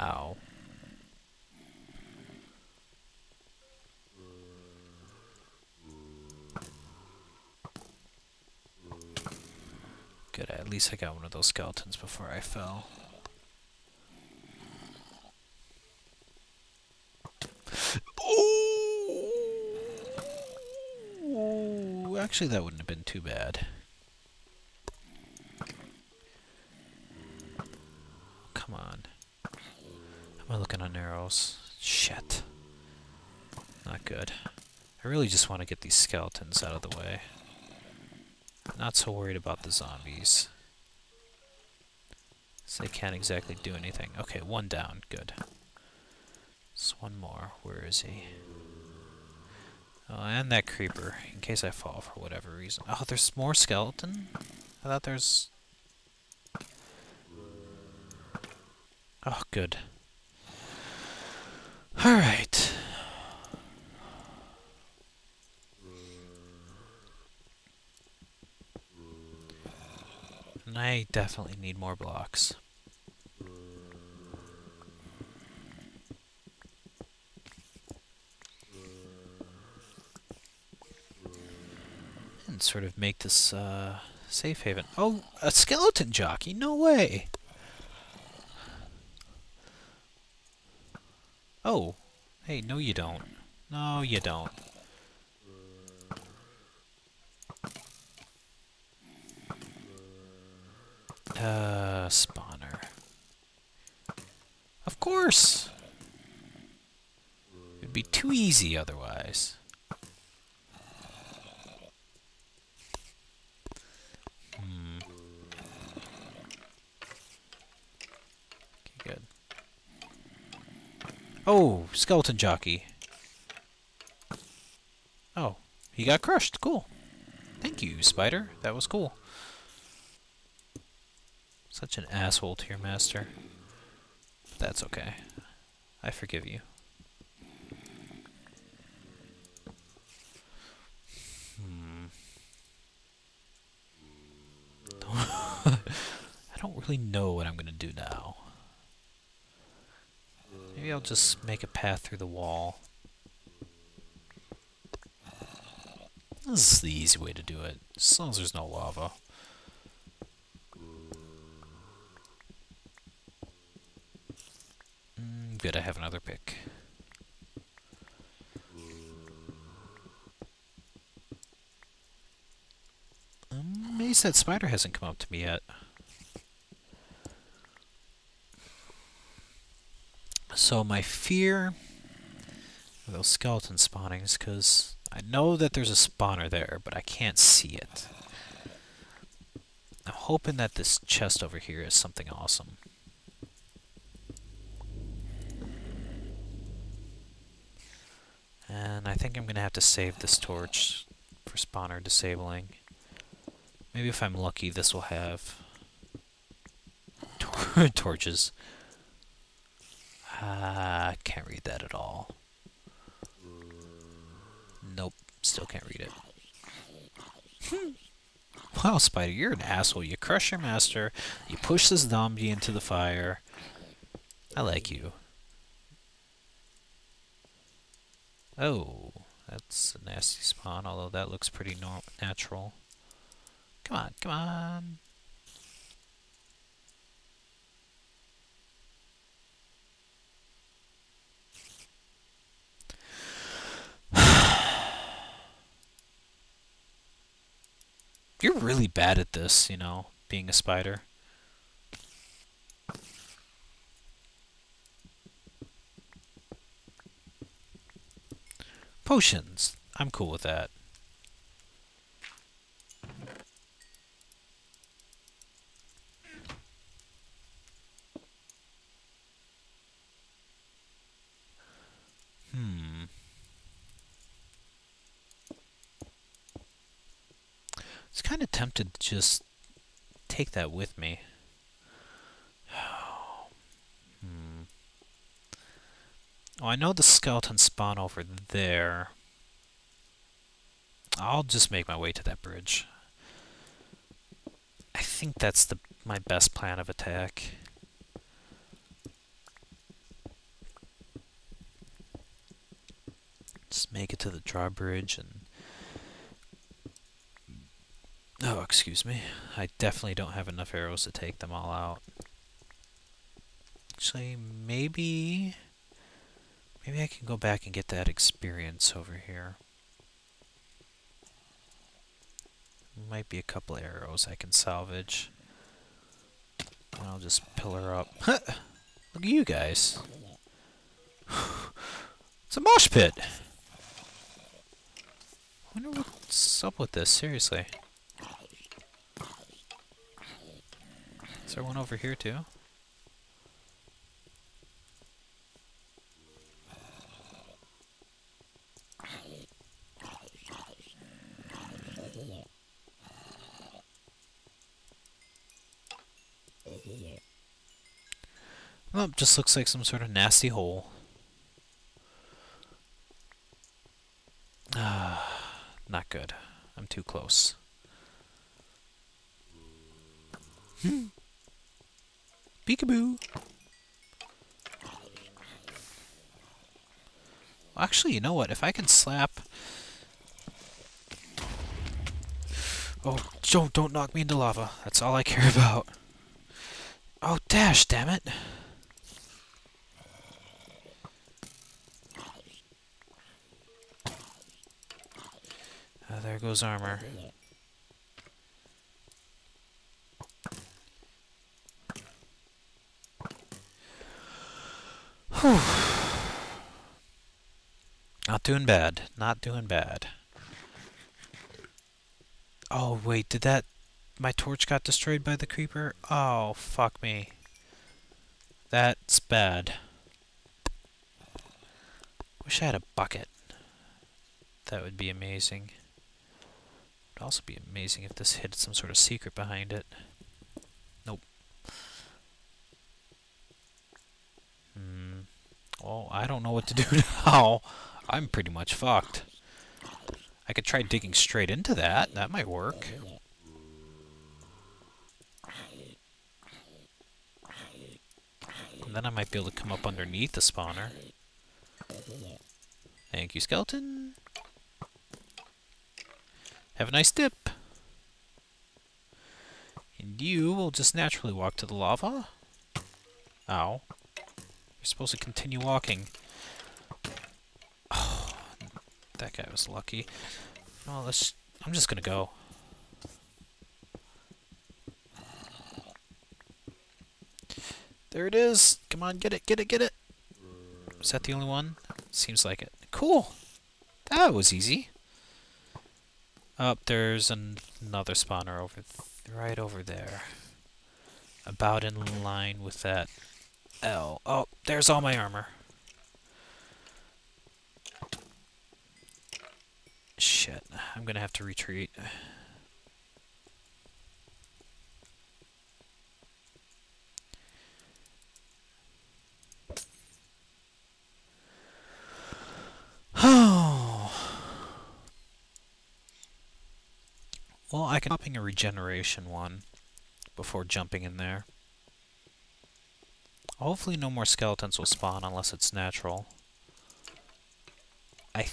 Ow. Good, at least I got one of those skeletons before I fell. Ooh! Actually, that wouldn't have been too bad. Come on. Am I looking on arrows? Shit. Not good. I really just want to get these skeletons out of the way. Not so worried about the zombies. So they can't exactly do anything. Okay, one down. Good. Just one more. Where is he? Oh, and that creeper, in case I fall for whatever reason. Oh, there's more skeleton? I thought there's... Oh, good. Alright. And I definitely need more blocks. And sort of make this safe haven. Oh, a skeleton jockey? No way! Oh, hey, no you don't. No you don't. Spawner. Of course! It'd be too easy otherwise. Oh, skeleton jockey. Oh, he got crushed. Cool. Thank you, spider. That was cool. Such an asshole to your master. But that's okay. I forgive you. I don't really know what I'm gonna do now. Maybe I'll just make a path through the wall. This is the easy way to do it, as long as there's no lava. Good, I have another pick. I'm amazed that spider hasn't come up to me yet. So my fear of those skeleton spawnings, because I know that there's a spawner there, but I can't see it. I'm hoping that this chest over here is something awesome. And I think I'm going to have to save this torch for spawner disabling. Maybe if I'm lucky, this will have torches. I can't read that at all. Nope, still can't read it. Wow, spider, you're an asshole. You crush your master, you push this zombie into the fire. I like you. Oh, that's a nasty spawn, although that looks pretty natural. Come on, come on! You're really bad at this, you know, being a spider. Potions. I'm cool with that. I was kind of tempted to just take that with me. Oh, I know the skeletons spawn over there. I'll just make my way to that bridge. I think that's my best plan of attack. just make it to the drawbridge and... Oh, excuse me. I definitely don't have enough arrows to take them all out. Actually, maybe I can go back and get that experience over here. Might be a couple arrows I can salvage. And I'll just pillar up. Huh! Look at you guys. It's a mosh pit! I wonder what's up with this, seriously. Is there one over here too? Well, it just looks like some sort of nasty hole. Not good. I'm too close. Peekaboo! Actually, you know what? If I can slap... Oh, Joe, don't knock me into lava. That's all I care about. Oh, dash, damn it! There goes armor. Whew. Not doing bad. Not doing bad. Oh, wait, did that... My torch got destroyed by the creeper? Oh, fuck me. That's bad. Wish I had a bucket. That would be amazing. It'd also be amazing if this hid some sort of secret behind it. Nope. Hmm. Oh, I don't know what to do now. I'm pretty much fucked. I could try digging straight into that. That might work. And then I might be able to come up underneath the spawner. Thank you, skeleton. Have a nice dip! And you will just naturally walk to the lava. Ow. You're supposed to continue walking. Oh, that guy was lucky. Well, I'm just gonna go. There it is! Come on, get it, get it, get it! Is that the only one? Seems like it. Cool! That was easy. Up there's another spawner over right over there. About in line with that L. Oh, there's all my armor. Shit, I'm gonna have to retreat. Well, I can popping a regeneration one before jumping in there. Hopefully no more skeletons will spawn unless it's natural. I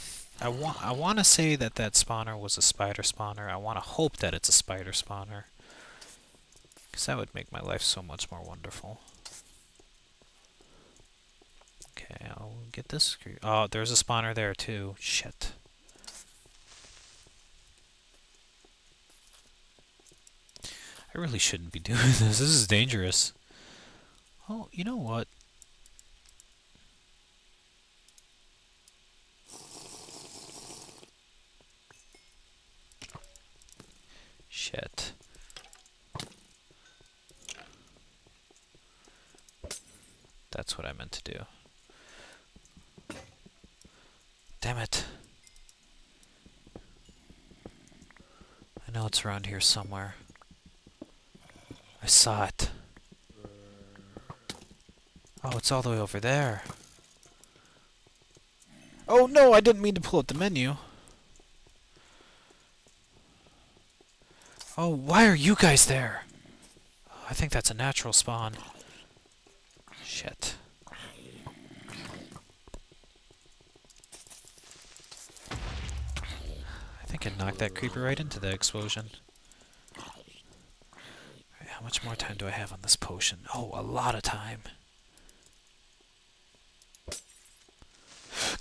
want to say that spawner was a spider spawner. I want to hope that it's a spider spawner. Because that would make my life so much more wonderful. Okay, I'll get this screw. Oh, there's a spawner there too. Shit. I really shouldn't be doing this. This is dangerous. Oh, you know what? Shit. That's what I meant to do. Damn it. I know it's around here somewhere. I saw it. Oh, it's all the way over there. Oh no, I didn't mean to pull up the menu. Oh, why are you guys there? Oh, I think that's a natural spawn. Shit. Fucking knocked that creeper right into the explosion. Alright, how much more time do I have on this potion? Oh, a lot of time.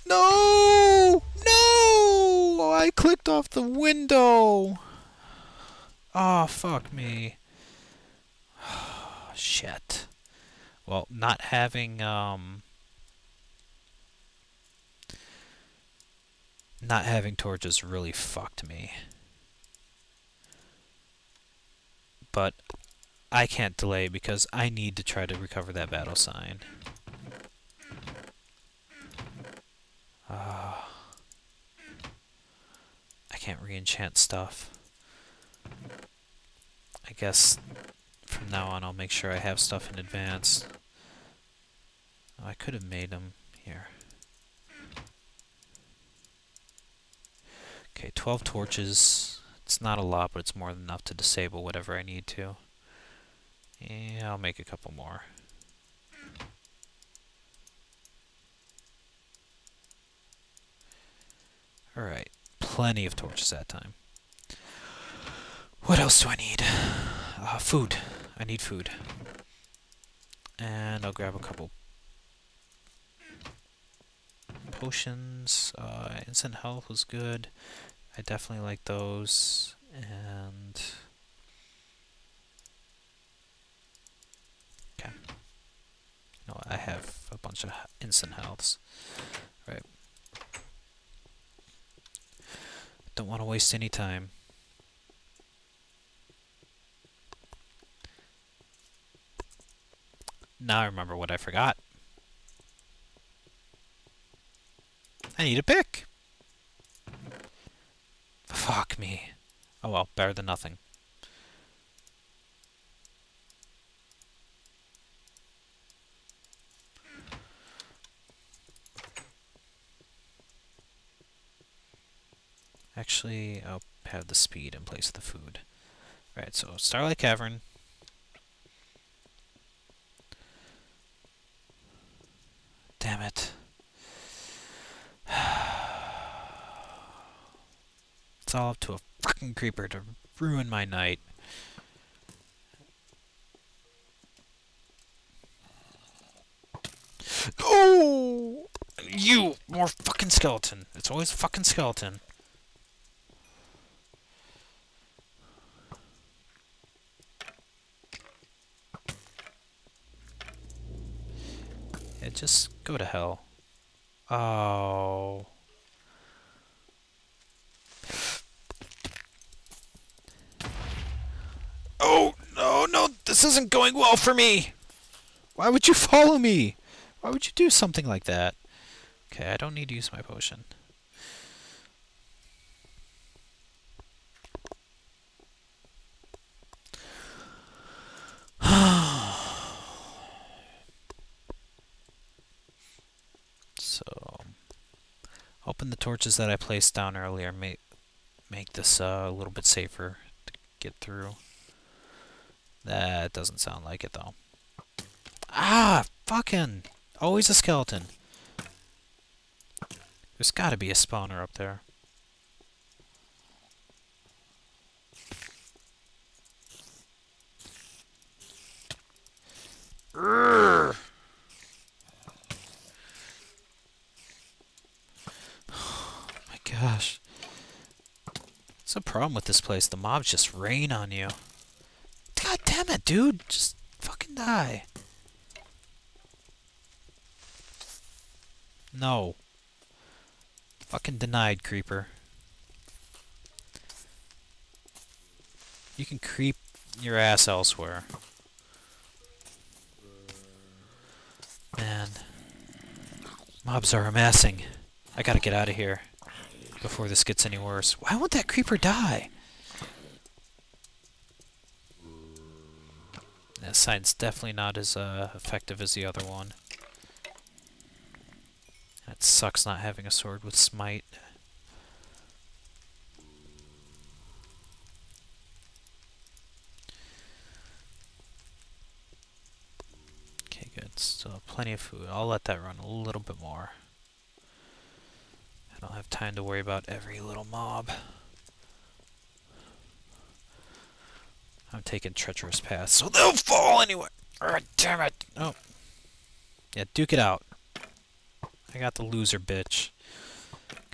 No! No! I clicked off the window! Oh, fuck me. Oh, shit. Well, not having, not having torches really fucked me. But I can't delay because I need to try to recover that battle sign. I can't re-enchant stuff. I guess from now on I'll make sure I have stuff in advance. Oh, I could have made them here. Okay, 12 torches. It's not a lot, but it's more than enough to disable whatever I need to. Yeah, I'll make a couple more. Alright, plenty of torches that time. What else do I need? Food. I need food. And I'll grab a couple potions. Instant health was good. I definitely like those. And... okay. No, I have a bunch of instant healths. Right. Don't want to waste any time. Now I remember what I forgot. I need a pick! Fuck me. Oh well, better than nothing. Actually, I'll have the speed in place of the food. Right, so Starlight Cavern. Damn it. It's all up to a fucking creeper to ruin my night. Oh! You! More fucking skeleton. It's always a fucking skeleton. Yeah, just go to hell. Oh. Oh, no, no, this isn't going well for me! Why would you follow me? Why would you do something like that? Okay, I don't need to use my potion. Open the torches that I placed down earlier, make this a little bit safer to get through. That doesn't sound like it though. Ah, fucking! Always a skeleton. There's gotta be a spawner up there. Urgh. Gosh. What's the problem with this place? The mobs just rain on you. God damn it, dude! Just fucking die. No. Fucking denied, creeper. You can creep your ass elsewhere. Man. Mobs are amassing. I gotta get out of here. Before this gets any worse. Why won't that creeper die? That sign's definitely not as effective as the other one. That sucks not having a sword with smite. Okay, good. Still plenty of food. I'll let that run a little bit more. I don't have time to worry about every little mob. I'm taking treacherous paths, so they'll fall anyway! Oh, damn it! Oh. Yeah, duke it out. I got the loser, bitch.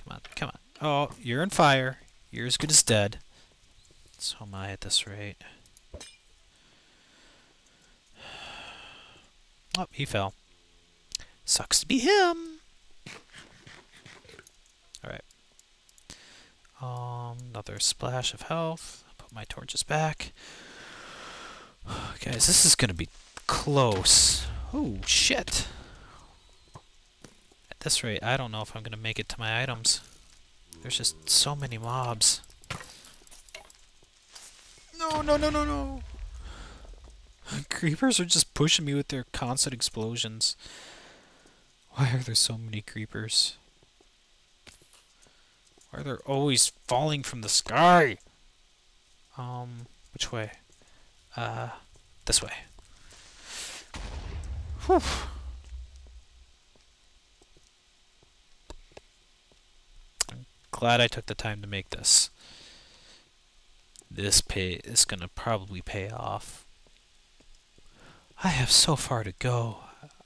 Come on, come on. Oh, you're on fire. You're as good as dead. So am I at this rate. Oh, he fell. Sucks to be him! Alright. Another splash of health. Put my torches back. Guys, this is gonna be close. Oh, shit! At this rate, I don't know if I'm gonna make it to my items. There's just so many mobs. No, no, no, no, no! Creepers are just pushing me with their constant explosions. Why are there so many creepers? Why are they always falling from the sky? Which way? This way. Whew. I'm glad I took the time to make this. This pay is gonna probably pay off. I have so far to go.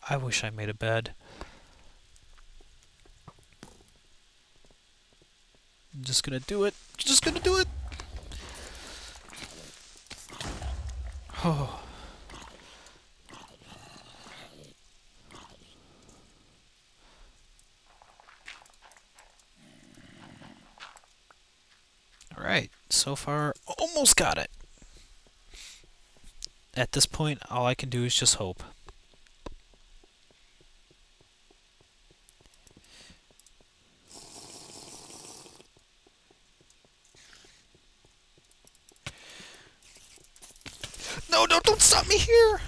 I wish I made a bed. I'm just gonna do it. Just gonna do it. Oh. All right. So far, almost got it. At this point, all I can do is just hope. No, no, don't stop me here!